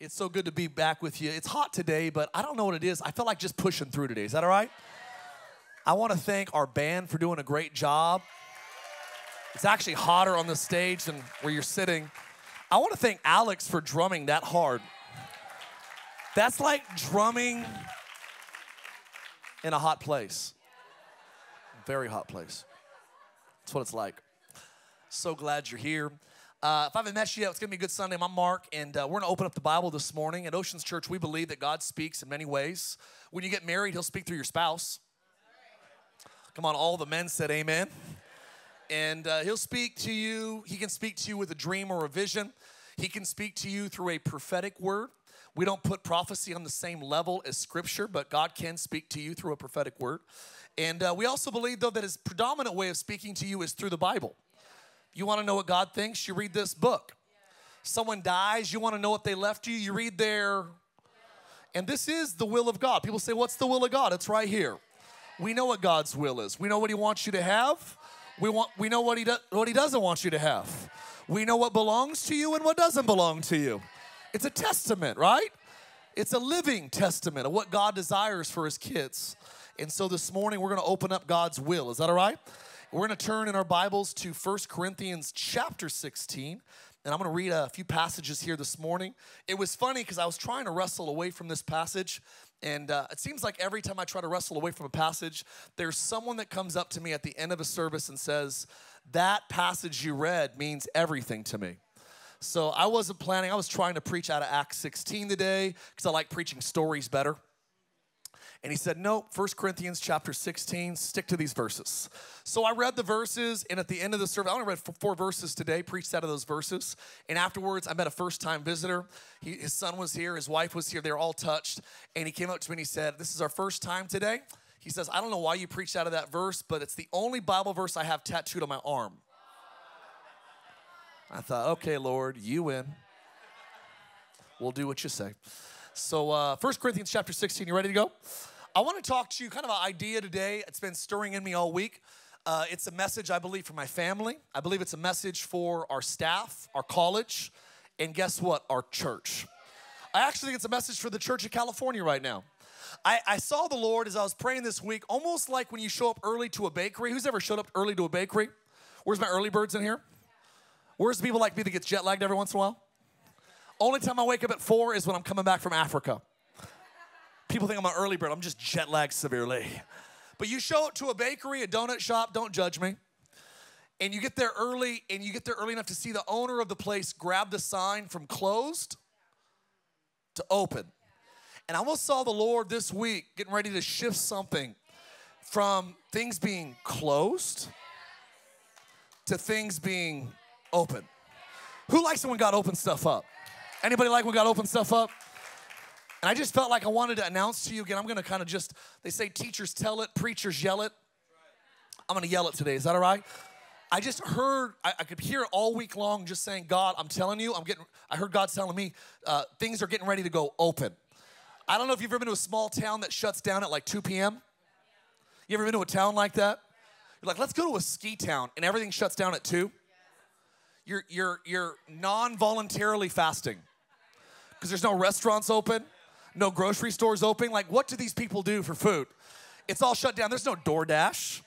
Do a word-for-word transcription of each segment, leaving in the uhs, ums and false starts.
It's so good to be back with you. It's hot today, but I don't know what it is. I feel like just pushing through today. Is that all right? I want to thank our band for doing a great job. It's actually hotter on the stage than where you're sitting. I want to thank Alex for drumming that hard. That's like drumming in a hot place. Very hot place. That's what it's like. So glad you're here. Uh, if I haven't met you yet, it's going to be a good Sunday. I'm Mark, and uh, we're going to open up the Bible this morning. At Oceans Church, we believe that God speaks in many ways. When you get married, he'll speak through your spouse. Come on, all the men said amen. And uh, he'll speak to you. He can speak to you with a dream or a vision. He can speak to you through a prophetic word. We don't put prophecy on the same level as Scripture, but God can speak to you through a prophetic word. And uh, we also believe, though, that his predominant way of speaking to you is through the Bible. You want to know what God thinks? You read this book. Someone dies, you want to know what they left you? You read their... And this is the will of God. People say, what's the will of God? It's right here. We know what God's will is. We know what he wants you to have. We want. We know what he, do, what he doesn't want you to have. We know what belongs to you and what doesn't belong to you. It's a testament, right? It's a living testament of what God desires for his kids. And so this morning, we're going to open up God's will. Is that all right? We're going to turn in our Bibles to First Corinthians chapter sixteen. And I'm going to read a few passages here this morning. It was funny because I was trying to wrestle away from this passage. And uh, it seems like every time I try to wrestle away from a passage, there's someone that comes up to me at the end of a service and says, that passage you read means everything to me. So I wasn't planning. I was trying to preach out of Acts sixteen today because I like preaching stories better. And he said, no, First Corinthians chapter sixteen, stick to these verses. So I read the verses, and at the end of the service, I only read four verses today, preached out of those verses. And afterwards, I met a first-time visitor. He, his son was here. His wife was here. They were all touched. And he came up to me, and he said, this is our first time today. He says, I don't know why you preached out of that verse, but it's the only Bible verse I have tattooed on my arm. I thought, okay, Lord, you win. We'll do what you say. So uh, First Corinthians chapter sixteen, you ready to go? I want to talk to you kind of an idea today. It's been stirring in me all week. Uh, it's a message, I believe, for my family. I believe it's a message for our staff, our college, and guess what? Our church. I actually think it's a message for the Church of California right now. I, I saw the Lord as I was praying this week, almost like when you show up early to a bakery. Who's ever showed up early to a bakery? Where's my early birds in here? Where's people like me that gets jet-lagged every once in a while? Only time I wake up at four is when I'm coming back from Africa. People think I'm an early bird. I'm just jet lagged severely. But you show up to a bakery, a donut shop, don't judge me. And you get there early, and you get there early enough to see the owner of the place grab the sign from closed to open. And I almost saw the Lord this week getting ready to shift something from things being closed to things being open. Who likes it when God opens stuff up? Anybody like when God opens stuff up? And I just felt like I wanted to announce to you again, I'm going to kind of just, they say teachers tell it, preachers yell it. I'm going to yell it today. Is that all right? I just heard, I, I could hear it all week long just saying, God, I'm telling you, I'm getting, I heard God telling me uh, things are getting ready to go open. I don't know if you've ever been to a small town that shuts down at like two p m You ever been to a town like that? You're like, let's go to a ski town and everything shuts down at two. You're, you're, you're non-voluntarily fasting because there's no restaurants open, no grocery stores open. Like, what do these people do for food? It's all shut down. There's no DoorDash.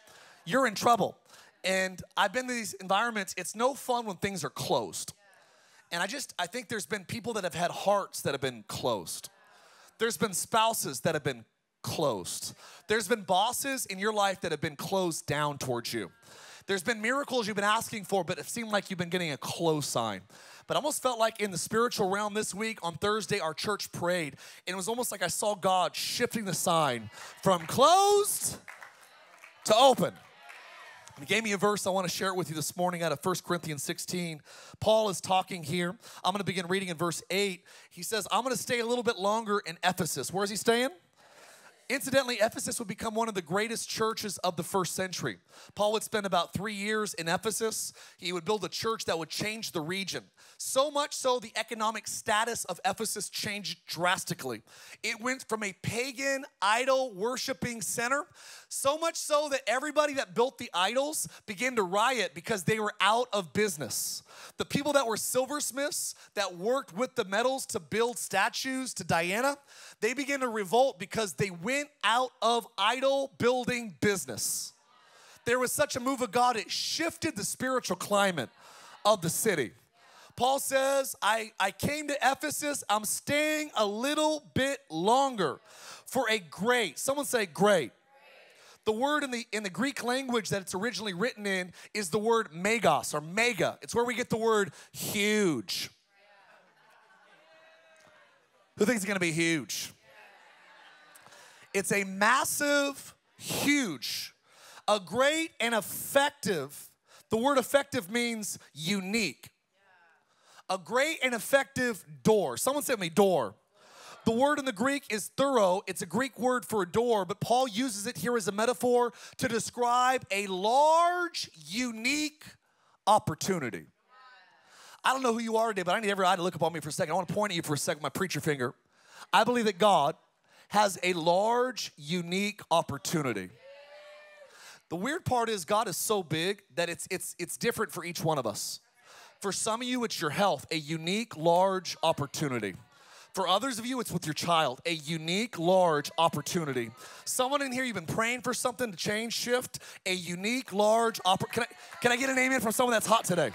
You're in trouble. And I've been to these environments. It's no fun when things are closed. And I just, I think there's been people that have had hearts that have been closed. There's been spouses that have been closed. There's been bosses in your life that have been closed down towards you. There's been miracles you've been asking for, but it seemed like you've been getting a close sign. But I almost felt like in the spiritual realm this week, on Thursday, our church prayed. And it was almost like I saw God shifting the sign from closed to open. And he gave me a verse. I want to share it with you this morning out of First Corinthians sixteen. Paul is talking here. I'm going to begin reading in verse eight. He says, I'm going to stay a little bit longer in Ephesus. Where is he staying? Incidentally, Ephesus would become one of the greatest churches of the first century. Paul would spend about three years in Ephesus. He would build a church that would change the region. So much so, the economic status of Ephesus changed drastically. It went from a pagan, idol-worshiping center, so much so that everybody that built the idols began to riot because they were out of business. The people that were silversmiths, that worked with the metals to build statues to Diana, they began to revolt because they went out of idol building business. There was such a move of God, it shifted the spiritual climate of the city. Paul says, I, I came to Ephesus, I'm staying a little bit longer for a great, someone say great. The word in the, in the Greek language that it's originally written in is the word megas or mega. It's where we get the word huge. Who thinks it's going to be huge? It's a massive, huge, a great and effective. The word effective means unique. A great and effective door. Someone said to me, door. The word in the Greek is thorough. It's a Greek word for a door, but Paul uses it here as a metaphor to describe a large, unique opportunity. I don't know who you are today, but I need every eye to look up on me for a second. I want to point at you for a second, my preacher finger. I believe that God has a large, unique opportunity. The weird part is God is so big that it's, it's, it's different for each one of us. For some of you, it's your health, a unique, large opportunity. For others of you, it's with your child, a unique, large opportunity. Someone in here, you've been praying for something to change, shift, a unique, large opportunity. Can I, can I get an amen from someone that's hot today?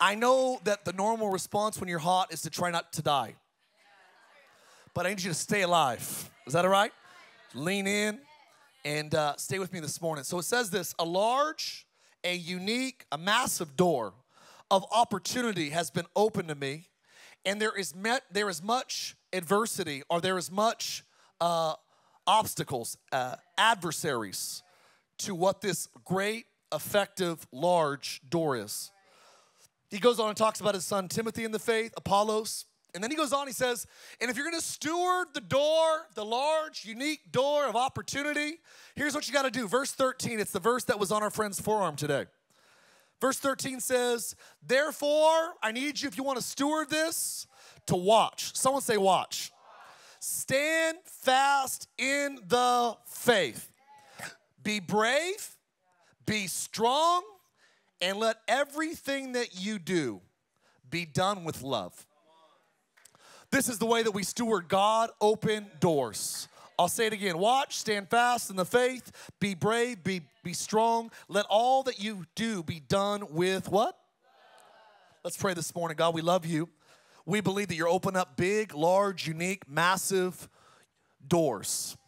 I know that the normal response when you're hot is to try not to die. But I need you to stay alive. Is that all right? Lean in and uh, stay with me this morning. So it says this, a large, a unique, a massive door of opportunity has been opened to me. And there is met, there is much adversity, or there is much uh, obstacles, uh, adversaries to what this great, effective, large door is. He goes on and talks about his son Timothy in the faith, Apollos. And then he goes on, he says, and if you're going to steward the door, the large, unique door of opportunity, here's what you got to do. Verse thirteen, it's the verse that was on our friend's forearm today. Verse thirteen says, therefore, I need you, if you want to steward this, to watch. Someone say watch. Watch. Stand fast in the faith. Be brave, be strong, and let everything that you do be done with love. This is the way that we steward God open doors. I'll say it again. Watch, stand fast in the faith, be brave, be, be strong. Let all that you do be done with what? Love. Let's pray this morning. God, we love you. We believe that you're opening up big, large, unique, massive doors.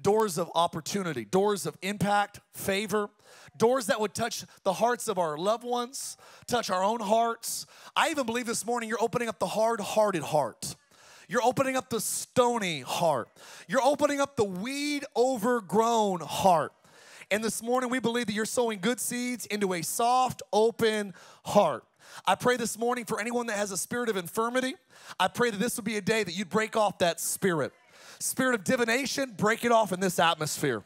Doors of opportunity, doors of impact, favor, doors that would touch the hearts of our loved ones, touch our own hearts. I even believe this morning you're opening up the hard-hearted heart. You're opening up the stony heart. You're opening up the weed-overgrown heart. And this morning we believe that you're sowing good seeds into a soft, open heart. I pray this morning for anyone that has a spirit of infirmity. I pray that this would be a day that you'd break off that spirit. Spirit of divination, break it off in this atmosphere.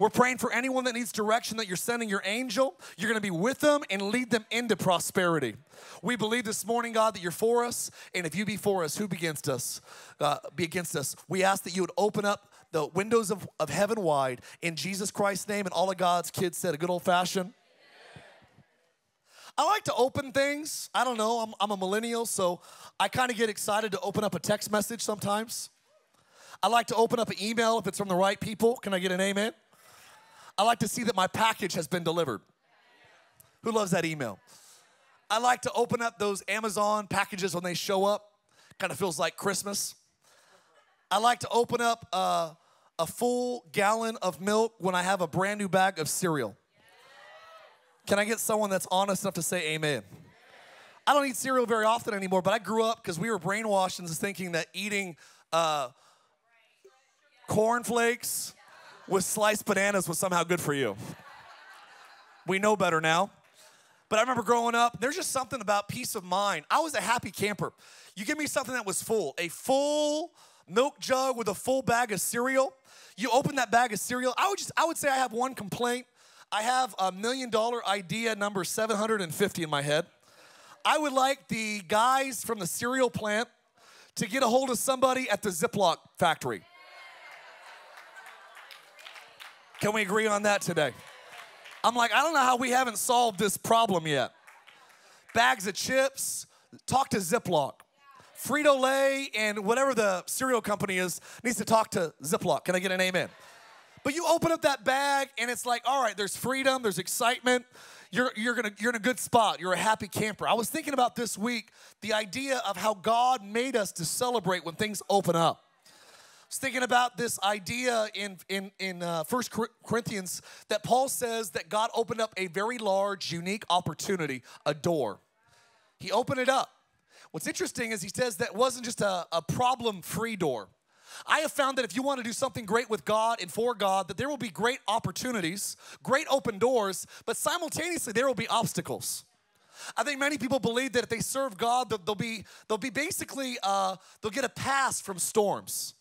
We're praying for anyone that needs direction, that you're sending your angel. You're going to be with them and lead them into prosperity. We believe this morning, God, that you're for us. And if you be for us, who be against us? Uh, be against us. We ask that you would open up the windows of, of heaven wide in Jesus Christ's name. And all of God's kids said a good old-fashioned. I like to open things. I don't know. I'm, I'm a millennial, so I kind of get excited to open up a text message sometimes. I like to open up an email if it's from the right people. Can I get an amen? I like to see that my package has been delivered. Who loves that email? I like to open up those Amazon packages when they show up. Kind of feels like Christmas. I like to open up uh, a full gallon of milk when I have a brand new bag of cereal. Can I get someone that's honest enough to say amen? I don't eat cereal very often anymore, but I grew up because we were brainwashed into thinking that eating uh, cornflakes with sliced bananas was somehow good for you. We know better now. But I remember growing up, there's just something about peace of mind. I was a happy camper. You give me something that was full, a full milk jug with a full bag of cereal. You open that bag of cereal. I would just, I would say I have one complaint. I have a million dollar idea number seven hundred fifty in my head. I would like the guys from the cereal plant to get a hold of somebody at the Ziploc factory. Can we agree on that today? I'm like, I don't know how we haven't solved this problem yet. Bags of chips, talk to Ziploc. Frito-Lay and whatever the cereal company is needs to talk to Ziploc. Can I get an amen? But you open up that bag and it's like, all right, there's freedom, there's excitement. You're, you're, gonna, you're in a good spot. You're a happy camper. I was thinking about this week the idea of how God made us to celebrate when things open up. I was thinking about this idea in, in, in uh, First Corinthians that Paul says that God opened up a very large, unique opportunity, a door. He opened it up. What's interesting is he says that wasn't just a, a problem-free door. I have found that if you want to do something great with God and for God, that there will be great opportunities, great open doors, but simultaneously there will be obstacles. I think many people believe that if they serve God, they'll, they'll be they'll be basically, uh, they'll get a pass from storms.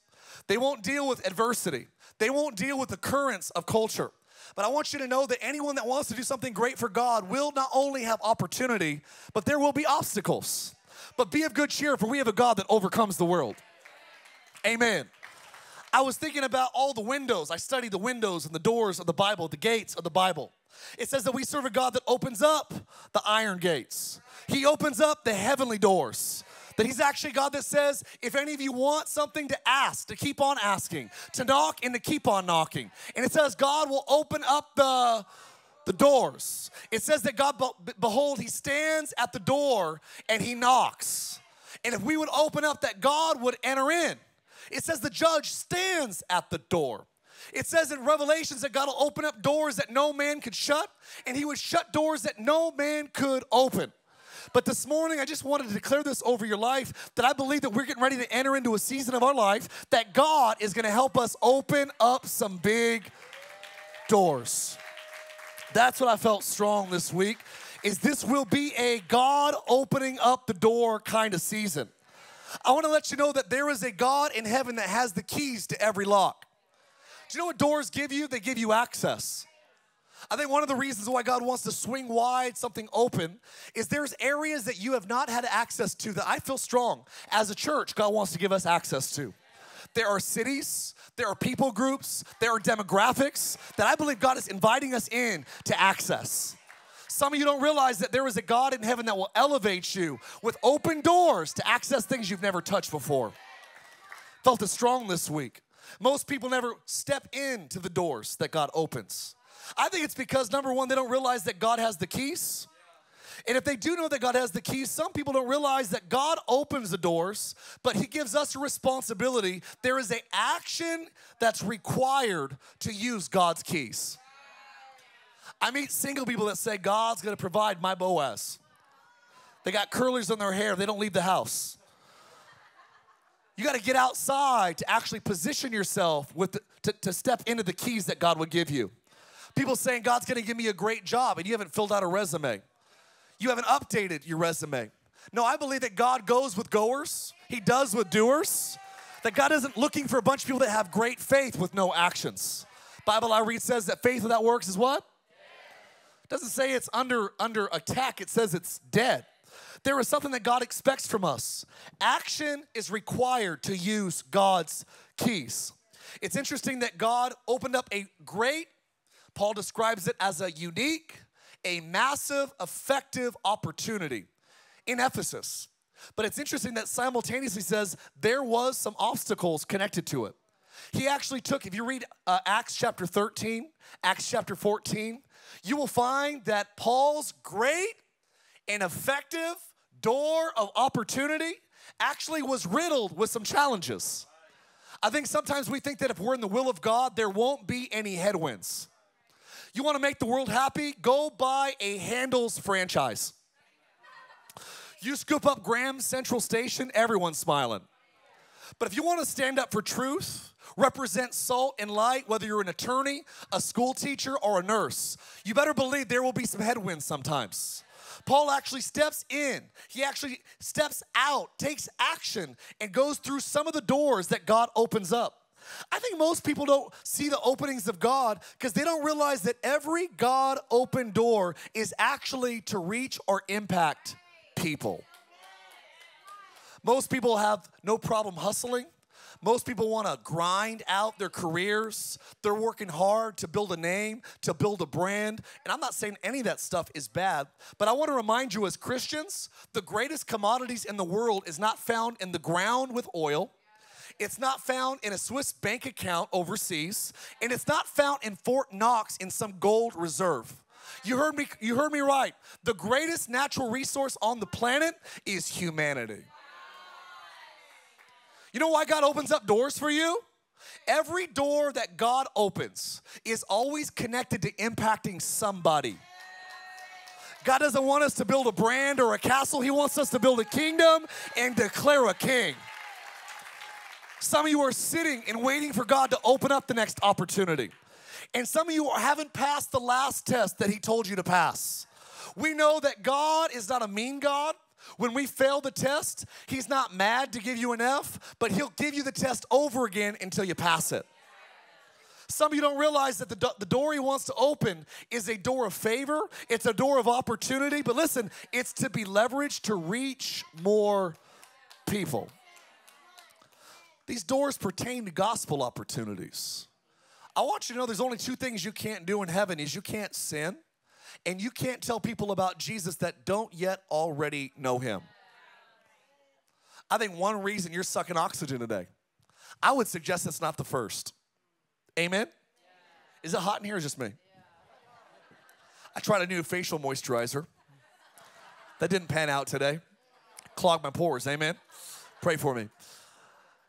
They won't deal with adversity. They won't deal with the currents of culture. But I want you to know that anyone that wants to do something great for God will not only have opportunity, but there will be obstacles. But be of good cheer, for we have a God that overcomes the world. Amen. I was thinking about all the windows. I studied the windows and the doors of the Bible, the gates of the Bible. It says that we serve a God that opens up the iron gates. He opens up the heavenly doors. That he's actually God that says, if any of you want something to ask, to keep on asking, to knock and to keep on knocking. And it says God will open up the the doors. It says that God, behold, he stands at the door and he knocks. And if we would open up, that God would enter in. It says the judge stands at the door. It says in Revelations that God will open up doors that no man could shut, and he would shut doors that no man could open. But this morning, I just wanted to declare this over your life, that I believe that we're getting ready to enter into a season of our life that God is going to help us open up some big doors. That's what I felt strong this week, is this will be a God opening up the door kind of season. I want to let you know that there is a God in heaven that has the keys to every lock. Do you know what doors give you? They give you access. I think one of the reasons why God wants to swing wide something open is there's areas that you have not had access to that I feel strong as a church God wants to give us access to. There are cities, there are people groups, there are demographics that I believe God is inviting us in to access. Some of you don't realize that there is a God in heaven that will elevate you with open doors to access things you've never touched before. Felt it strong this week. Most people never step into the doors that God opens. I think it's because, number one, they don't realize that God has the keys. And if they do know that God has the keys, some people don't realize that God opens the doors, but he gives us a responsibility. There is an action that's required to use God's keys. I meet single people that say, God's going to provide my Boaz. They got curlers on their hair. They don't leave the house. You got to get outside to actually position yourself with the, to, to step into the keys that God would give you. People saying, God's going to give me a great job, and you haven't filled out a resume. You haven't updated your resume. No, I believe that God goes with goers. He does with doers. That God isn't looking for a bunch of people that have great faith with no actions. Bible I read says that faith without works is what? It doesn't say it's under, under attack. It says it's dead. There is something that God expects from us. Action is required to use God's keys. It's interesting that God opened up a great, Paul describes it as a unique, a massive, effective opportunity in Ephesus. But it's interesting that simultaneously says there was some obstacles connected to it. He actually took, if you read uh, Acts chapter thirteen, Acts chapter fourteen, you will find that Paul's great and effective door of opportunity actually was riddled with some challenges. I think sometimes we think that if we're in the will of God, there won't be any headwinds. You want to make the world happy? Go buy a Handels franchise. You scoop up Graham Central Station, everyone's smiling. But if you want to stand up for truth, represent salt and light, whether you're an attorney, a school teacher, or a nurse, you better believe there will be some headwinds sometimes. Paul actually steps in. He actually steps out, takes action, and goes through some of the doors that God opens up. I think most people don't see the openings of God because they don't realize that every God-open door is actually to reach or impact people. Most people have no problem hustling. Most people want to grind out their careers. They're working hard to build a name, to build a brand. And I'm not saying any of that stuff is bad, but I want to remind you as Christians, the greatest commodities in the world is not found in the ground with oil. It's not found in a Swiss bank account overseas. And it's not found in Fort Knox in some gold reserve. You heard me, you heard me right. The greatest natural resource on the planet is humanity. You know why God opens up doors for you? Every door that God opens is always connected to impacting somebody. God doesn't want us to build a brand or a castle. He wants us to build a kingdom and declare a king. Some of you are sitting and waiting for God to open up the next opportunity. And some of you haven't passed the last test that He told you to pass. We know that God is not a mean God. When we fail the test, He's not mad to give you an F, but He'll give you the test over again until you pass it. Some of you don't realize that the, do the door He wants to open is a door of favor. It's a door of opportunity. But listen, it's to be leveraged to reach more people. These doors pertain to gospel opportunities. I want you to know there's only two things you can't do in heaven is you can't sin. And you can't tell people about Jesus that don't yet already know Him. I think one reason you're sucking oxygen today, I would suggest it's not the first. Amen? Is it hot in here or just me? I tried a new facial moisturizer. That didn't pan out today. Clogged my pores, amen? Pray for me.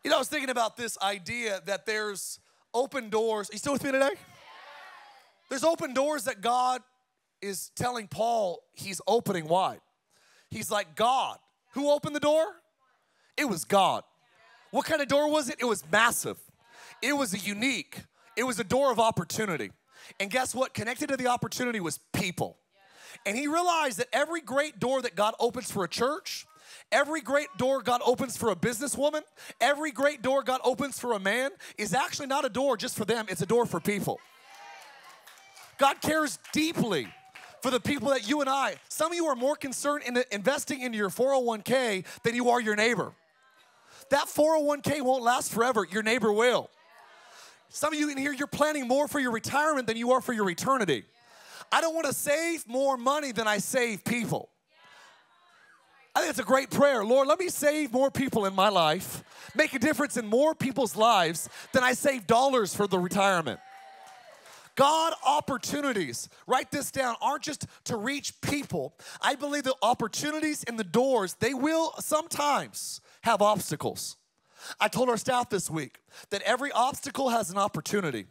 You know, I was thinking about this idea that there's open doors. Are you still with me today? There's open doors that God is telling Paul he's opening wide. He's like, God, who opened the door? It was God. What kind of door was it? It was massive. It was a unique. It was a door of opportunity. And guess what? Connected to the opportunity was people. And he realized that every great door that God opens for a church, every great door God opens for a businesswoman, every great door God opens for a man is actually not a door just for them. It's a door for people. God cares deeply for the people that you and I, some of you are more concerned in investing into your four oh one K than you are your neighbor. That four oh one K won't last forever. Your neighbor will. Some of you in here, you're planning more for your retirement than you are for your eternity. I don't want to save more money than I save people. I think it's a great prayer. Lord, let me save more people in my life, make a difference in more people's lives than I save dollars for the retirement. God opportunities, write this down, aren't just to reach people. I believe the opportunities and the doors, they will sometimes have obstacles. I told our staff this week that every obstacle has an opportunity,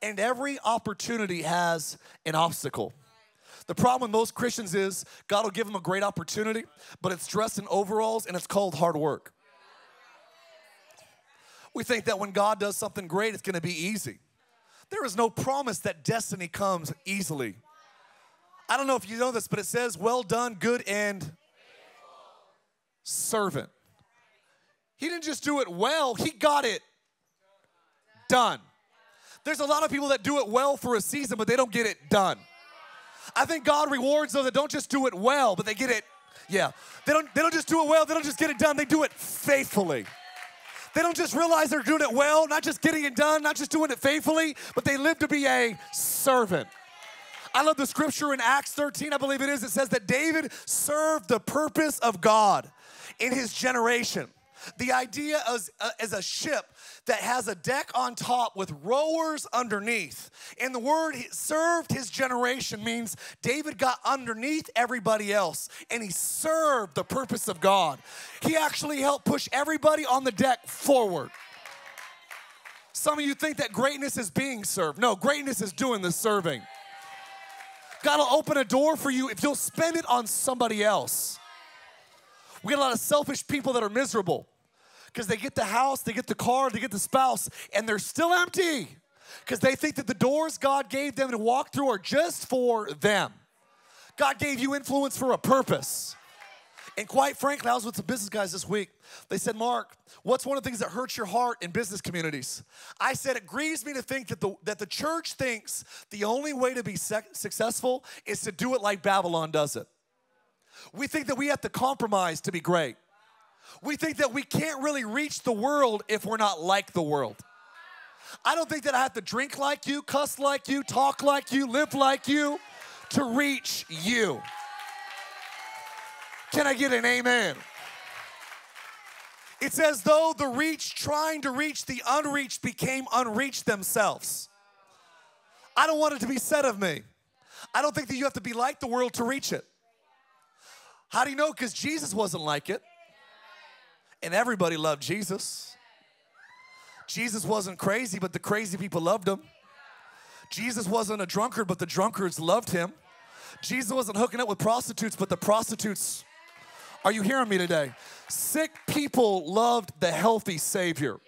and every opportunity has an obstacle. The problem with most Christians is God will give them a great opportunity, but it's dressed in overalls and it's called hard work. We think that when God does something great, it's going to be easy. There is no promise that destiny comes easily. I don't know if you know this, but it says, well done, good and servant. He didn't just do it well, he got it done. There's a lot of people that do it well for a season, but they don't get it done. I think God rewards those that don't just do it well, but they get it, yeah. They don't, they don't just do it well, they don't just get it done, they do it faithfully. They don't just realize they're doing it well, not just getting it done, not just doing it faithfully, but they live to be a servant. I love the scripture in Acts thirteen, I believe it is. It says that David served the purpose of God in his generation. The idea is, uh, is a ship that has a deck on top with rowers underneath. And the word served his generation means David got underneath everybody else, and he served the purpose of God. He actually helped push everybody on the deck forward. Some of you think that greatness is being served. No, greatness is doing the serving. God will open a door for you if you'll spend it on somebody else. We get a lot of selfish people that are miserable. Because they get the house, they get the car, they get the spouse, and they're still empty because they think that the doors God gave them to walk through are just for them. God gave you influence for a purpose. And quite frankly, I was with some business guys this week. They said, Mark, what's one of the things that hurts your heart in business communities? I said, it grieves me to think that the, that the church thinks the only way to be successful is to do it like Babylon does it. We think that we have to compromise to be great. We think that we can't really reach the world if we're not like the world. I don't think that I have to drink like you, cuss like you, talk like you, live like you to reach you. Can I get an amen? It's as though the reach, trying to reach the unreached, became unreached themselves. I don't want it to be said of me. I don't think that you have to be like the world to reach it. How do you know? Because Jesus wasn't like it. And everybody loved Jesus. Jesus wasn't crazy, but the crazy people loved him. Jesus wasn't a drunkard, but the drunkards loved him. Jesus wasn't hooking up with prostitutes, but the prostitutes... Are you hearing me today? Sick people loved the healthy Savior.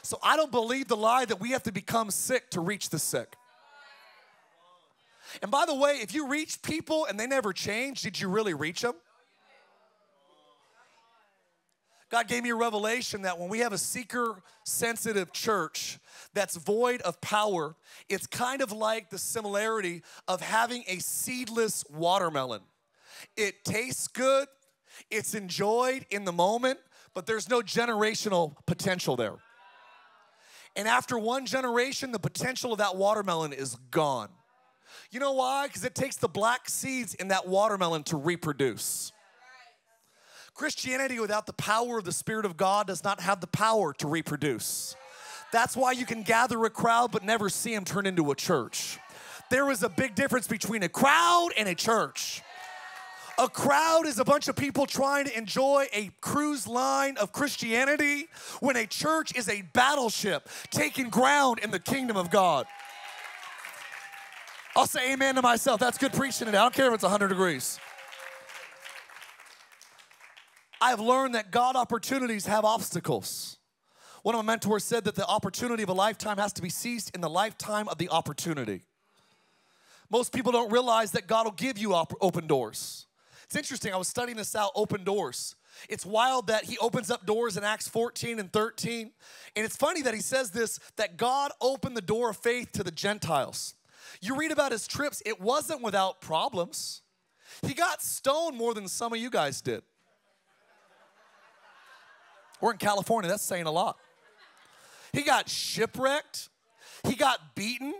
So I don't believe the lie that we have to become sick to reach the sick. And by the way, if you reach people and they never change, did you really reach them? God gave me a revelation that when we have a seeker-sensitive church that's void of power, it's kind of like the similarity of having a seedless watermelon. It tastes good, it's enjoyed in the moment, but there's no generational potential there. And after one generation, the potential of that watermelon is gone. You know why? Because it takes the black seeds in that watermelon to reproduce. Christianity without the power of the Spirit of God does not have the power to reproduce. That's why you can gather a crowd but never see them turn into a church. There is a big difference between a crowd and a church. A crowd is a bunch of people trying to enjoy a cruise line of Christianity, when a church is a battleship taking ground in the kingdom of God. I'll say amen to myself. That's good preaching today. I don't care if it's one hundred degrees. I've learned that God opportunities have obstacles. One of my mentors said that the opportunity of a lifetime has to be seized in the lifetime of the opportunity. Most people don't realize that God will give you op- open doors. It's interesting, I was studying this out, open doors. It's wild that he opens up doors in Acts fourteen and thirteen. And it's funny that he says this, that God opened the door of faith to the Gentiles. You read about his trips, it wasn't without problems. He got stoned more than some of you guys did. We're in California, that's saying a lot. He got shipwrecked, he got beaten,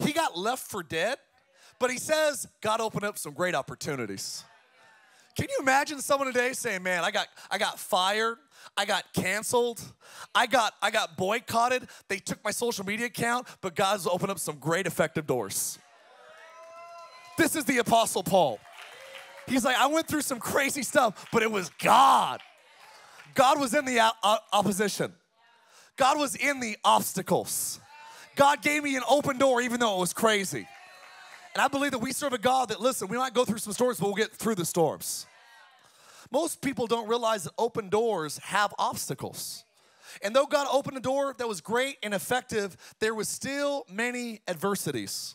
he got left for dead, but he says, God opened up some great opportunities. Can you imagine someone today saying, man, I got, I got fired, I got canceled, I got, I got boycotted, they took my social media account, but God's opened up some great effective doors. This is the Apostle Paul. He's like, I went through some crazy stuff, but it was God. God was in the opposition. God was in the obstacles. God gave me an open door even though it was crazy. And I believe that we serve a God that, listen, we might go through some storms, but we'll get through the storms. Most people don't realize that open doors have obstacles. And though God opened a door that was great and effective, there was still many adversities.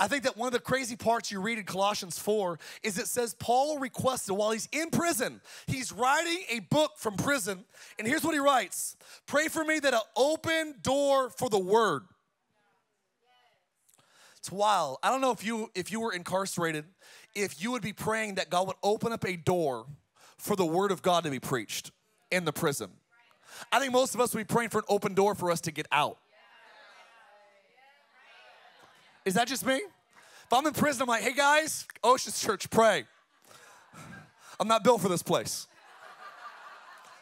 I think that one of the crazy parts you read in Colossians four is it says Paul requested, while he's in prison, he's writing a book from prison, and here's what he writes. Pray for me that an open door for the word. It's wild. I don't know if you, if you were incarcerated, if you would be praying that God would open up a door for the word of God to be preached in the prison. I think most of us would be praying for an open door for us to get out. Is that just me? If I'm in prison, I'm like, hey guys, Oceans Church, pray. I'm not built for this place.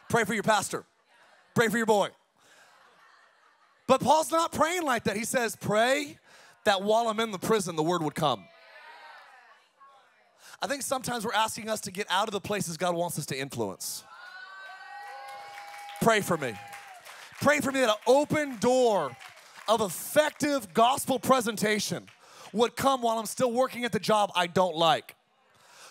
Pray for your pastor. Pray for your boy. But Paul's not praying like that. He says, pray that while I'm in the prison, the word would come. I think sometimes we're asking us to get out of the places God wants us to influence. Pray for me. Pray for me that an open door of effective gospel presentation would come while I'm still working at the job I don't like.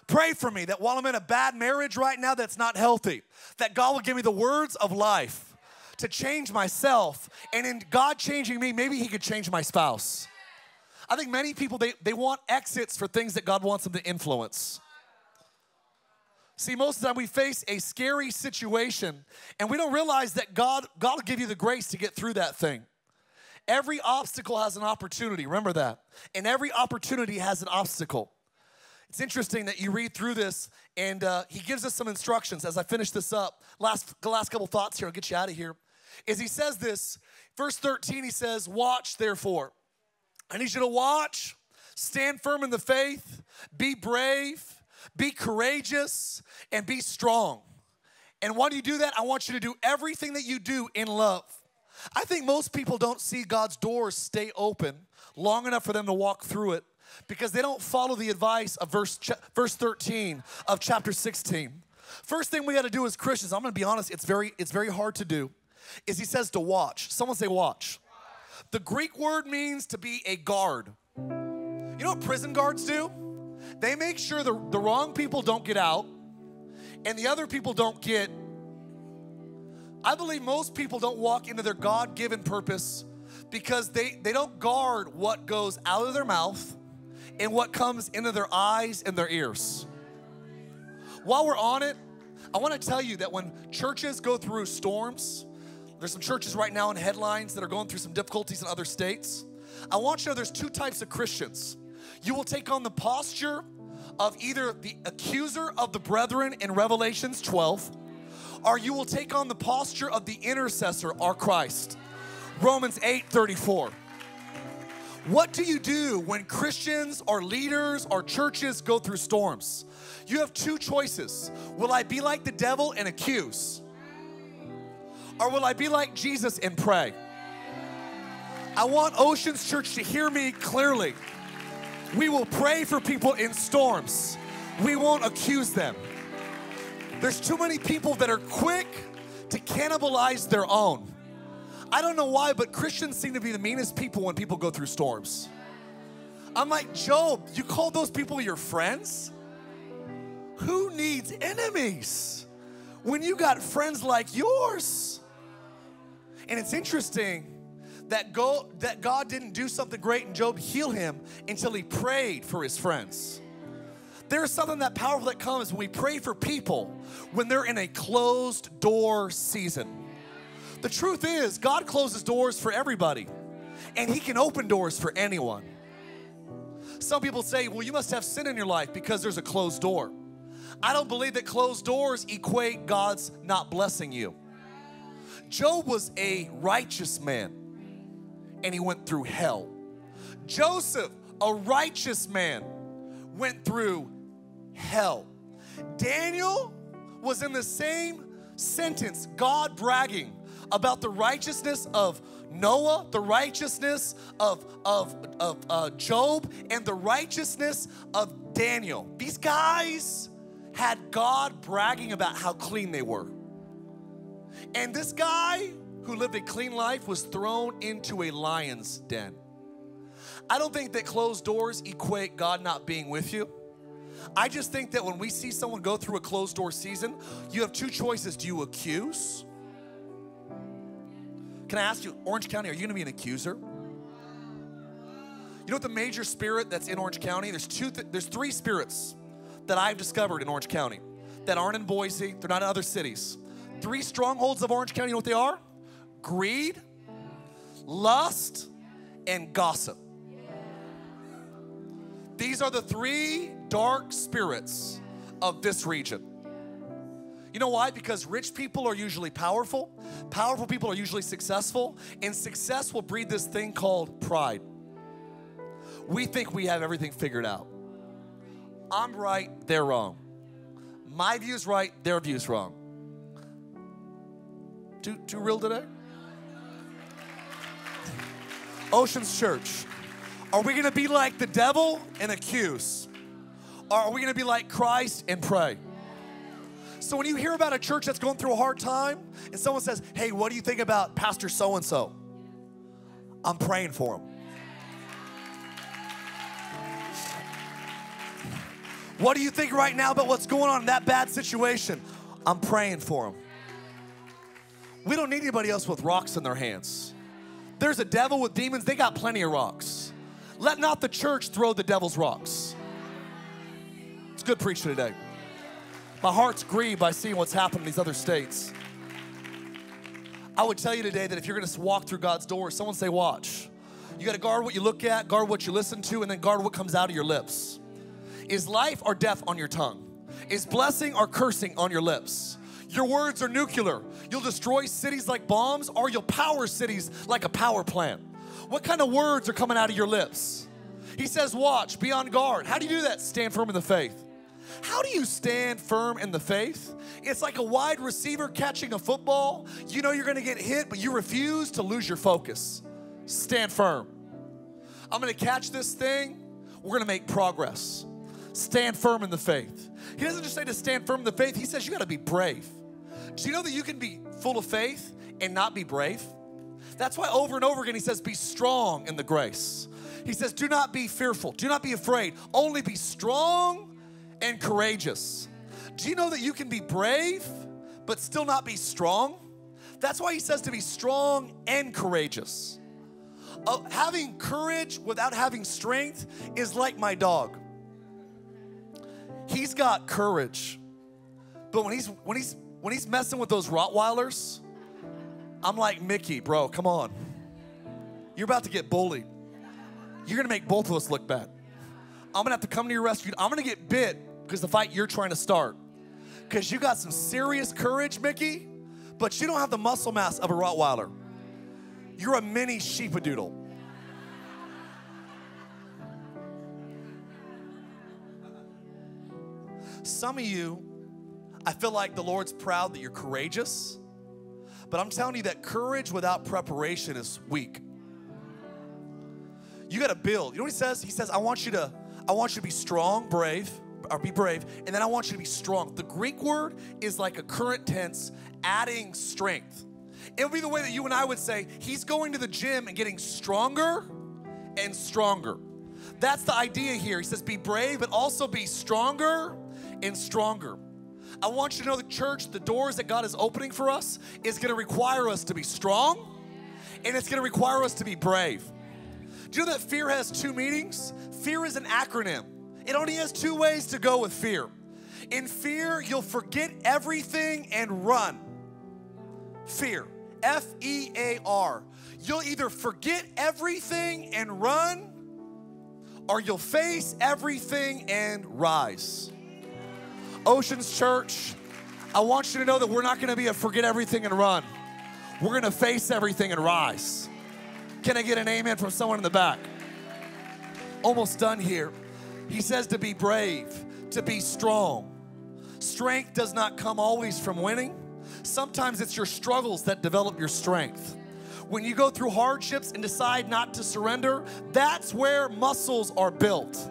Pray for me that while I'm in a bad marriage right now that's not healthy, that God will give me the words of life to change myself, and in God changing me, maybe he could change my spouse. I think many people, they, they want exits for things that God wants them to influence. See, most of the time we face a scary situation, and we don't realize that God, God will give you the grace to get through that thing. Every obstacle has an opportunity, remember that. And every opportunity has an obstacle. It's interesting that you read through this, and uh, he gives us some instructions as I finish this up. Last, last couple thoughts here, I'll get you out of here. Is he says this, verse thirteen, he says, watch therefore. I need you to watch, stand firm in the faith, be brave, be courageous, and be strong. And why do you do that? I want you to do everything that you do in love. I think most people don't see God's doors stay open long enough for them to walk through it because they don't follow the advice of verse, verse thirteen of chapter sixteen. First thing we got to do as Christians, I'm going to be honest, it's very, it's very hard to do, is he says to watch. Someone say watch. The Greek word means to be a guard. You know what prison guards do? They make sure the, the wrong people don't get out and the other people don't get. I believe most people don't walk into their God-given purpose because they, they don't guard what goes out of their mouth and what comes into their eyes and their ears. While we're on it, I want to tell you that when churches go through storms, there's some churches right now in headlines that are going through some difficulties in other states. I want you to know there's two types of Christians. You will take on the posture of either the accuser of the brethren in Revelations twelve, or you will take on the posture of the intercessor, our Christ. Romans eight thirty-four. What do you do when Christians or leaders or churches go through storms? You have two choices. Will I be like the devil and accuse? Or will I be like Jesus and pray? I want Oceans Church to hear me clearly. We will pray for people in storms. We won't accuse them. There's too many people that are quick to cannibalize their own. I don't know why, but Christians seem to be the meanest people when people go through storms. I'm like, Job, you call those people your friends? Who needs enemies when you got friends like yours? And it's interesting that God didn't do something great and Job heal him until he prayed for his friends. There's something that powerful that comes when we pray for people when they're in a closed door season. The truth is, God closes doors for everybody, and he can open doors for anyone. Some people say, well, you must have sin in your life because there's a closed door. I don't believe that closed doors equate God's not blessing you. Job was a righteous man, and he went through hell. Joseph, a righteous man, went through hell. Daniel was in the same sentence, God bragging about the righteousness of Noah, the righteousness of, of, of uh, Job, and the righteousness of Daniel. These guys had God bragging about how clean they were. And this guy who lived a clean life was thrown into a lion's den. I don't think that closed doors equate God not being with you. I just think that when we see someone go through a closed door season, you have two choices. Do you accuse? Can I ask you, Orange County, are you gonna be an accuser? You know what the major spirit that's in Orange County? There's two, th there's three spirits that I've discovered in Orange County that aren't in Boise, they're not in other cities. Three strongholds of Orange County, you know what they are? Greed, lust, and gossip. These are the three dark spirits of this region. You know why? Because rich people are usually powerful, powerful people are usually successful, and success will breed this thing called pride. We think we have everything figured out. I'm right, they're wrong. My view's right, their view's wrong. Too, too real today? Oceans Church, are we gonna be like the devil and accuse? Or are we gonna be like Christ and pray? So when you hear about a church that's going through a hard time and someone says, hey, what do you think about Pastor so-and-so? I'm praying for him. What do you think right now about what's going on in that bad situation? I'm praying for him. We don't need anybody else with rocks in their hands. There's a devil with demons, they got plenty of rocks. Let not the church throw the devil's rocks. It's good preaching today. My heart's grieved by seeing what's happened in these other states. I would tell you today that if you're gonna walk through God's door, someone say watch. You gotta guard what you look at, guard what you listen to, and then guard what comes out of your lips. Is life or death on your tongue? Is blessing or cursing on your lips? Your words are nuclear. You'll destroy cities like bombs, or you'll power cities like a power plant. What kind of words are coming out of your lips? He says, watch, be on guard. How do you do that? Stand firm in the faith. How do you stand firm in the faith? It's like a wide receiver catching a football. You know you're gonna get hit, but you refuse to lose your focus. Stand firm. I'm gonna catch this thing. We're gonna make progress. Stand firm in the faith. He doesn't just say to stand firm in the faith. He says you gotta be brave. Do you know that you can be full of faith and not be brave? That's why over and over again he says, be strong in the grace. He says, do not be fearful. Do not be afraid. Only be strong and courageous. Do you know that you can be brave but still not be strong? That's why he says to be strong and courageous. Uh, having courage without having strength is like my dog. He's got courage, but when he's, when he's, when he's messing with those Rottweilers, I'm like, Mickey, bro, come on. You're about to get bullied. You're gonna make both of us look bad. I'm gonna have to come to your rescue. I'm gonna get bit because the fight you're trying to start. Because you got some serious courage, Mickey, but you don't have the muscle mass of a Rottweiler. You're a mini sheepadoodle. Some of you, I feel like the Lord's proud that you're courageous, but I'm telling you that courage without preparation is weak. You gotta build. You know what he says? He says, I want you to, I want you to be strong, brave, or be brave, and then I want you to be strong. The Greek word is like a current tense, adding strength. It would be the way that you and I would say, he's going to the gym and getting stronger and stronger. That's the idea here. He says, be brave, but also be stronger and stronger. I want you to know the church, the doors that God is opening for us is gonna require us to be strong, and it's gonna require us to be brave. Do you know that fear has two meanings? Fear is an acronym. It only has two ways to go with fear. In fear, you'll forget everything and run. Fear, F E A R. You'll either forget everything and run, or you'll face everything and rise. Oceans Church, I want you to know that we're not gonna be a forget everything and run. We're gonna face everything and rise. Can I get an amen from someone in the back? Almost done here. He says to be brave, to be strong. Strength does not come always from winning. Sometimes it's your struggles that develop your strength. When you go through hardships and decide not to surrender, that's where muscles are built.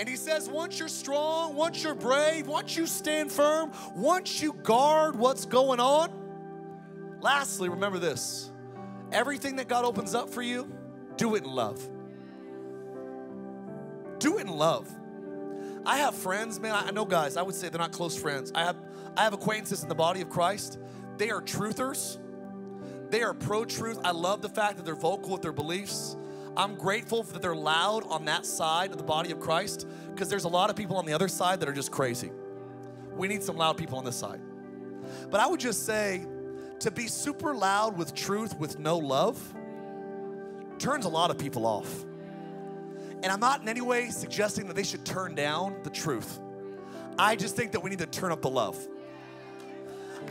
And he says, once you're strong, once you're brave, once you stand firm, once you guard what's going on, lastly, remember this, everything that God opens up for you, do it in love. Do it in love. I have friends, man, I know guys, I would say they're not close friends. I have, I have acquaintances in the body of Christ. They are truthers. They are pro-truth. I love the fact that they're vocal with their beliefs. I'm grateful that they're loud on that side of the body of Christ, because there's a lot of people on the other side that are just crazy. We need some loud people on this side. But I would just say, to be super loud with truth with no love turns a lot of people off. And I'm not in any way suggesting that they should turn down the truth. I just think that we need to turn up the love.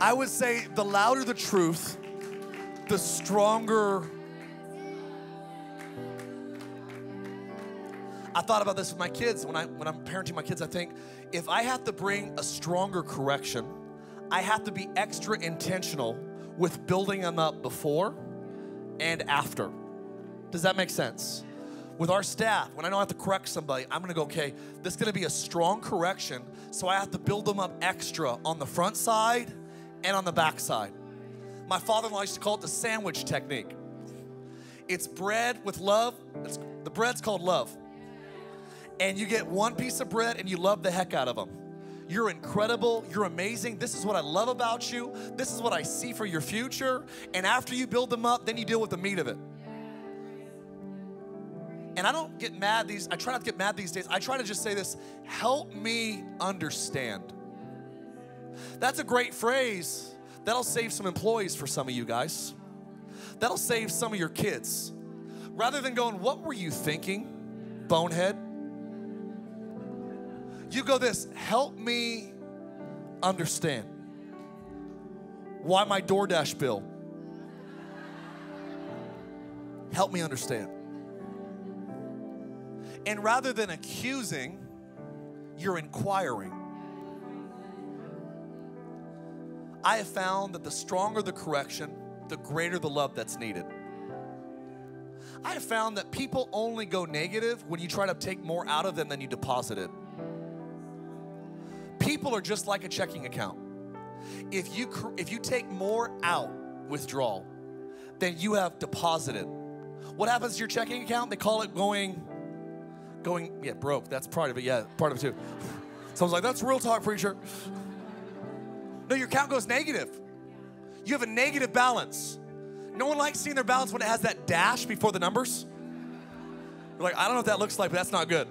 I would say the louder the truth, the stronger. I thought about this with my kids. When, I, when I'm parenting my kids, I think, if I have to bring a stronger correction, I have to be extra intentional with building them up before and after. Does that make sense? With our staff, when I know I have to correct somebody, I'm gonna go, okay, this is gonna be a strong correction, so I have to build them up extra on the front side and on the back side. My father-in-law used to call it the sandwich technique. It's bread with love. It's, the bread's called love. And you get one piece of bread and you love the heck out of them. You're incredible, you're amazing. This is what I love about you. This is what I see for your future. And after you build them up, then you deal with the meat of it. And I don't get mad these, I try not to get mad these days. I try to just say this, help me understand. That's a great phrase. That'll save some employees for some of you guys. That'll save some of your kids. Rather than going, what were you thinking, bonehead? You go this, help me understand why my DoorDash bill. Help me understand. And rather than accusing, you're inquiring. I have found that the stronger the correction, the greater the love that's needed. I have found that people only go negative when you try to take more out of them than you deposited. People are just like a checking account. If you, if you take more out, withdrawal, than you have deposited, what happens to your checking account? They call it going... Going, yeah, broke. That's part of it. Yeah, part of it too. So I was like, that's real talk, preacher. No, your account goes negative. You have a negative balance. No one likes seeing their balance when it has that dash before the numbers. You're like, I don't know what that looks like, but that's not good.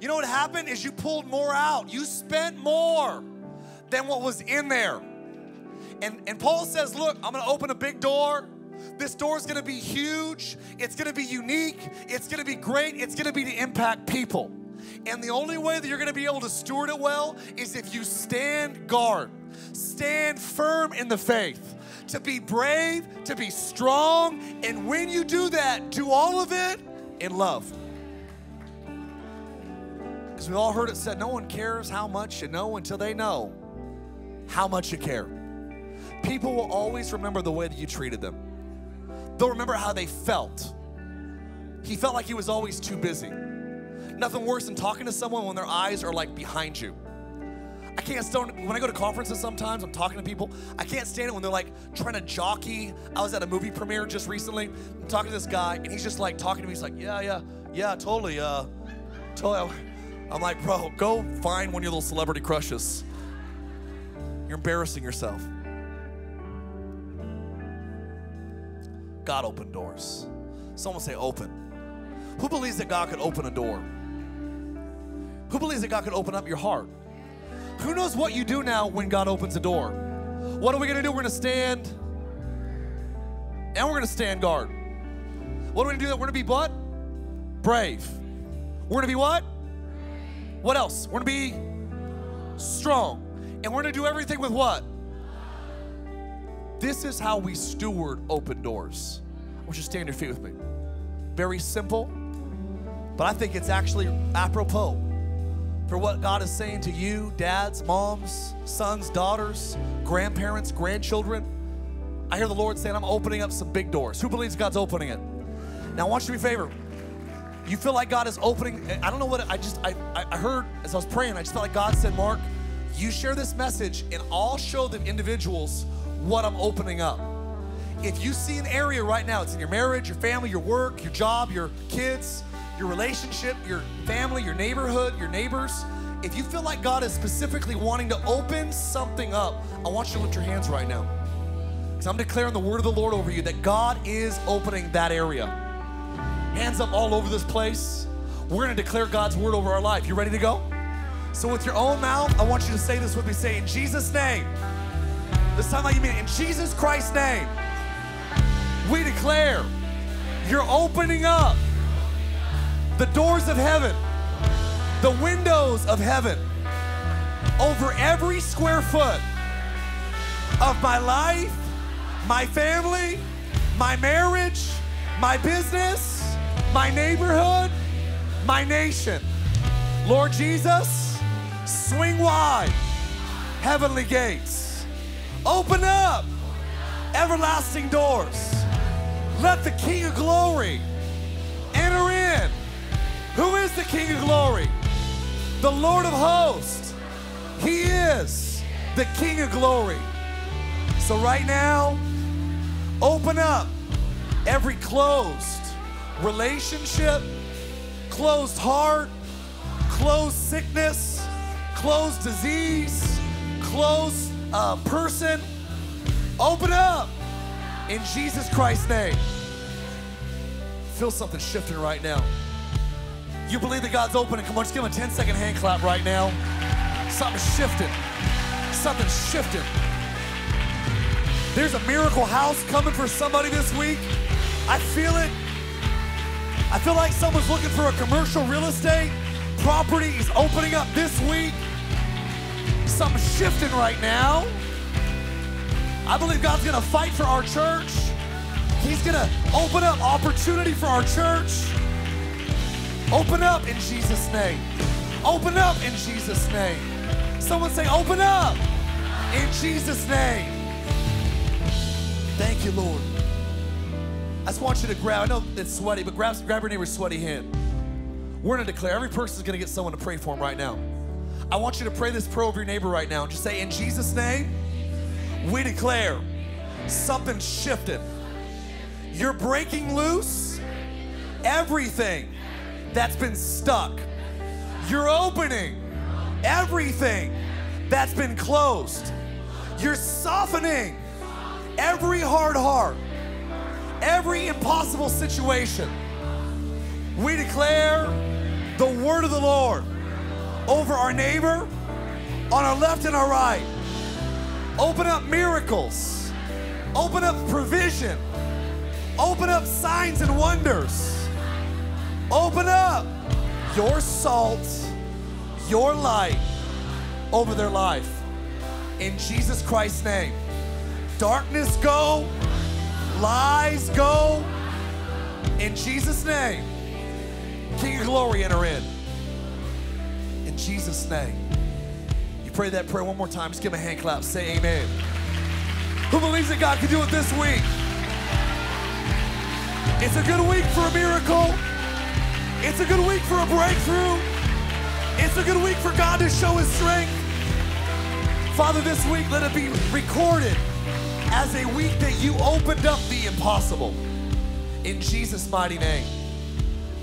You know what happened is you pulled more out. You spent more than what was in there. And, and Paul says, look, I'm going to open a big door. This door is going to be huge. It's going to be unique. It's going to be great. It's going to be to impact people. And the only way that you're going to be able to steward it well is if you stand guard. Stand firm in the faith. To be brave, to be strong. And when you do that, do all of it in love. Because we've all heard it said, no one cares how much you know until they know how much you care. People will always remember the way that you treated them. They'll remember how they felt. He felt like he was always too busy. Nothing worse than talking to someone when their eyes are like behind you. I can't stand, when I go to conferences sometimes, I'm talking to people, I can't stand it when they're like trying to jockey. I was at a movie premiere just recently, I'm talking to this guy, and he's just like talking to me, he's like, yeah, yeah, yeah, totally, uh, totally. I'm like, bro, go find one of your little celebrity crushes. You're embarrassing yourself. God opened doors. Someone say open. Who believes that God could open a door? Who believes that God could open up your heart? Who knows what you do now when God opens a door? What are we gonna do? We're gonna stand and we're gonna stand guard. What are we gonna do? That we're gonna be what? Brave. We're gonna be what? What else? We're gonna be strong. And we're gonna do everything with what? This is how we steward open doors. I want you to stand on your feet with me. Very simple, but I think it's actually apropos for what God is saying to you, dads, moms, sons, daughters, grandparents, grandchildren. I hear the Lord saying, I'm opening up some big doors. Who believes God's opening it? Now, I want you to do me a favor. You feel like God is opening, I don't know what, I just, I, I heard as I was praying, I just felt like God said, Mark, you share this message and I'll show the individuals what I'm opening up. If you see an area right now, it's in your marriage, your family, your work, your job, your kids, your relationship, your family, your neighborhood, your neighbors. If you feel like God is specifically wanting to open something up, I want you to lift your hands right now. Because I'm declaring the word of the Lord over you that God is opening that area. Hands up all over this place. We're going to declare God's word over our life. You ready to go? So with your own mouth, I want you to say this with me. Say, in Jesus' name. This time, like you mean it, in Jesus Christ's name, we declare you're opening up the doors of heaven, the windows of heaven, over every square foot of my life, my family, my marriage, my business, my neighborhood, my nation. Lord Jesus, swing wide heavenly gates. Open up everlasting doors. Let the King of Glory enter in. Who is the King of Glory? The Lord of Hosts. He is the King of Glory. So right now, open up every closed relationship, closed heart, closed sickness, closed disease, closed Uh, person, open up in Jesus Christ's name. feel something shifting right now. You believe that God's opening. Come on, just give him a ten second hand clap right now. Something's shifting. Something's shifting. There's a miracle house coming for somebody this week. I feel it. I feel like someone's looking for a commercial real estate property is opening up this week. Something's shifting right now. I believe God's gonna fight for our church. He's gonna open up opportunity for our church. Open up in Jesus' name. Open up in Jesus' name. Someone say, open up in Jesus' name. Thank you, Lord. I just want you to grab, I know it's sweaty, but grab, grab your neighbor's sweaty hand. We're gonna declare, every person's gonna get someone to pray for him right now. I want you to pray this prayer over your neighbor right now. Just say, in Jesus' name, we declare something shifted. You're breaking loose everything that's been stuck. You're opening everything that's been closed. You're softening every hard heart, every impossible situation. We declare the word of the Lord over our neighbor, on our left and our right. Open up miracles. Open up provision. Open up signs and wonders. Open up your salt, your light over their life. In Jesus Christ's name. Darkness go, lies go. In Jesus' name. King of glory enter in. In Jesus' name. You pray that prayer one more time. Just give him a hand clap. Say amen. Who believes that God can do it this week? It's a good week for a miracle. It's a good week for a breakthrough. It's a good week for God to show his strength. Father, this week, let it be recorded as a week that you opened up the impossible. In Jesus' mighty name.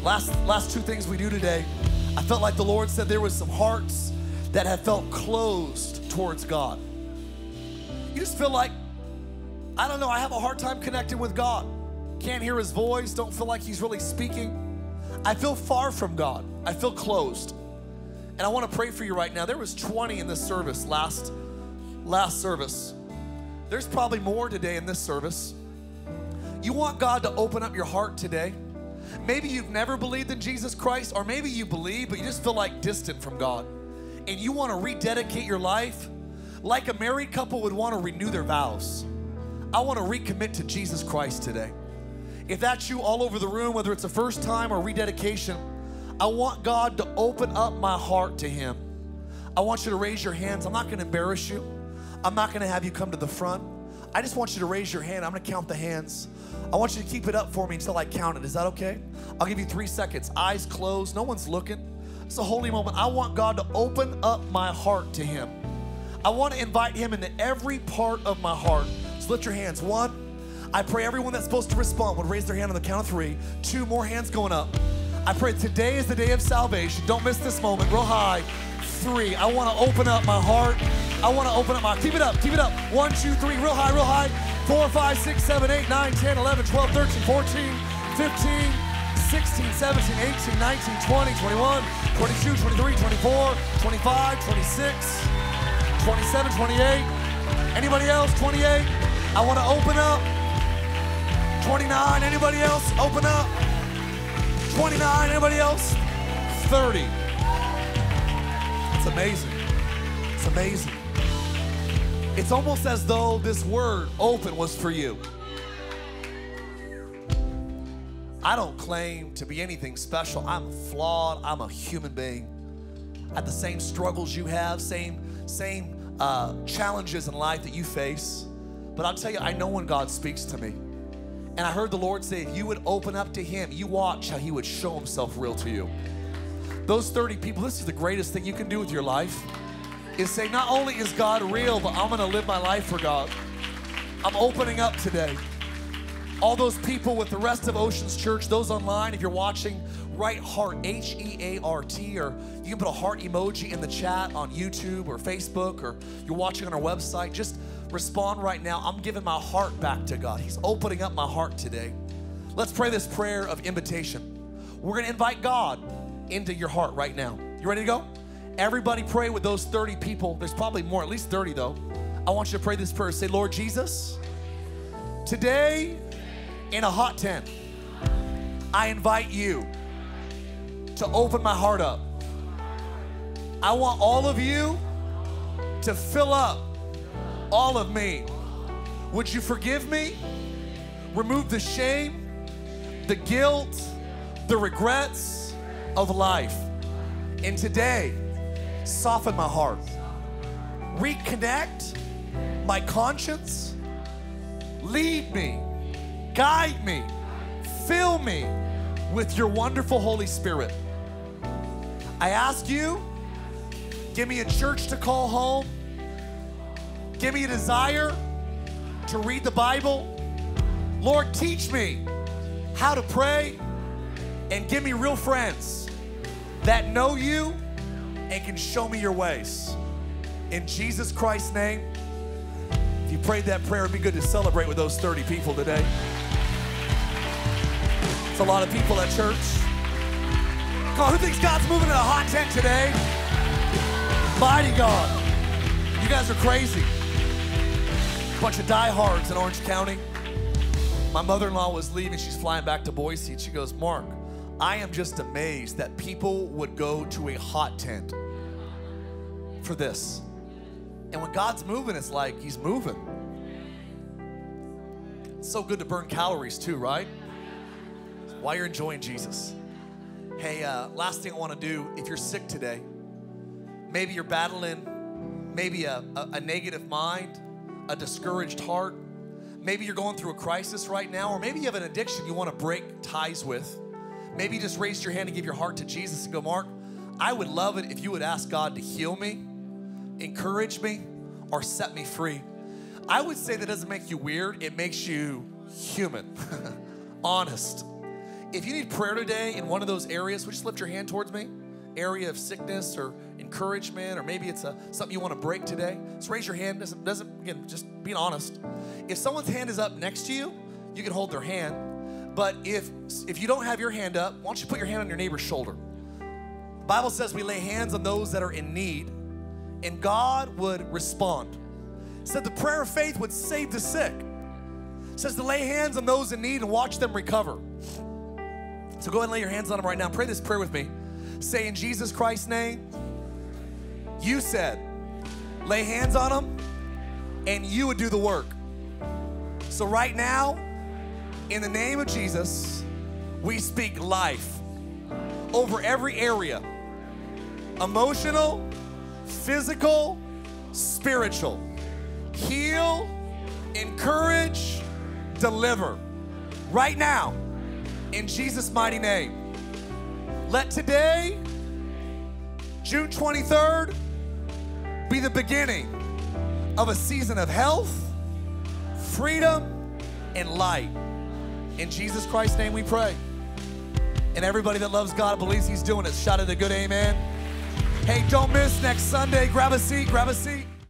Last, last two things we do today. I felt like the Lord said there was some hearts that have felt closed towards God. You just feel like, I don't know, I have a hard time connecting with God. Can't hear his voice, don't feel like he's really speaking. I feel far from God, I feel closed. And I wanna pray for you right now. There was twenty in this service, last, last service. There's probably more today in this service. You want God to open up your heart today. Maybe you've never believed in Jesus Christ, or maybe you believe, but you just feel like distant from God. And you want to rededicate your life like a married couple would want to renew their vows. I want to recommit to Jesus Christ today. If that's you all over the room, whether it's a first time or rededication, I want God to open up my heart to him. I want you to raise your hands. I'm not going to embarrass you. I'm not going to have you come to the front. I just want you to raise your hand. I'm going to count the hands. I want you to keep it up for me until I count it. Is that okay? I'll give you three seconds. Eyes closed. No one's looking. It's a holy moment. I want God to open up my heart to him. I want to invite him into every part of my heart. So lift your hands. One, I pray everyone that's supposed to respond would raise their hand on the count of three. Two, more hands going up. I pray today is the day of salvation. Don't miss this moment. Real high. Three, I want to open up my heart. I want to open up my, keep it up, keep it up. One, two, three, real high, real high. Four, five, six, seven, eight, nine, ten, eleven, twelve, thirteen, fourteen, fifteen, sixteen, seventeen, eighteen, nineteen, twenty, twenty-one, twenty-two, twenty-three, twenty-four, twenty-five, twenty-six, twenty-seven, twenty-eight. Anybody else? twenty-eight. I want to open up. twenty-nine. Anybody else? Open up. twenty-nine. Anybody else? thirty. It's amazing. It's amazing. It's almost as though this word open was for you. I don't claim to be anything special. I'm flawed. I'm a human being. I have the same struggles you have, same, same uh, challenges in life that you face. But I'll tell you, I know when God speaks to me. And I heard the Lord say, if you would open up to him, you watch how he would show himself real to you. Those thirty people, this is the greatest thing you can do with your life. Is say, not only is God real, but I'm gonna live my life for God. I'm opening up today. All those people with the rest of Oceans Church, those online, if you're watching, write heart, H E A R T, or you can put a heart emoji in the chat on YouTube or Facebook, or you're watching on our website, just respond right now. I'm giving my heart back to God. He's opening up my heart today. Let's pray this prayer of invitation. We're going to invite God into your heart right now. You ready to go? Everybody pray with those thirty people. There's probably more, at least thirty though. I want you to pray this prayer. Say, Lord Jesus, today in a hot tent, I invite you to open my heart up. I want all of you to fill up all of me. Would you forgive me? Remove the shame, the guilt, the regrets of life. And today, soften my heart. Reconnect my conscience. Lead me, guide me, fill me with your wonderful Holy Spirit. I ask you, give me a church to call home. Give me a desire to read the Bible. Lord, teach me how to pray, and give me real friends that know you and can show me your ways. In Jesus Christ's name, if you prayed that prayer, it'd be good to celebrate with those thirty people today. It's a lot of people at church. Come on, who thinks God's moving in a hot tent today? Mighty God. You guys are crazy. Bunch of diehards in Orange County. My mother-in-law was leaving. She's flying back to Boise, and she goes, Mark, I am just amazed that people would go to a hot tent for this. And when God's moving, it's like he's moving. It's so good to burn calories too, right? That's why you're enjoying Jesus. Hey, uh, last thing I want to do, if you're sick today, maybe you're battling maybe a, a, a negative mind, a discouraged heart. Maybe you're going through a crisis right now, or maybe you have an addiction you want to break ties with. Maybe you just raise your hand and give your heart to Jesus and go, Mark, I would love it if you would ask God to heal me, encourage me, or set me free. I would say that doesn't make you weird. It makes you human, honest. If you need prayer today in one of those areas, would you just lift your hand towards me? Area of sickness or encouragement, or maybe it's a, something you want to break today. Just raise your hand. Doesn't, doesn't, again, just being honest. If someone's hand is up next to you, you can hold their hand. But if, if you don't have your hand up, why don't you put your hand on your neighbor's shoulder? The Bible says we lay hands on those that are in need, and God would respond. It said the prayer of faith would save the sick. It says to lay hands on those in need and watch them recover. So go ahead and lay your hands on them right now. Pray this prayer with me. Say, in Jesus Christ's name, you said, lay hands on them and you would do the work. So right now, in the name of Jesus, we speak life over every area, emotional, physical, spiritual. Heal, encourage, deliver. Right now, in Jesus' mighty name. Let today, June twenty-third, be the beginning of a season of health, freedom, and light. In Jesus Christ's name we pray. And everybody that loves God, believes he's doing it, shout it a good amen. Hey, don't miss next Sunday. Grab a seat, grab a seat.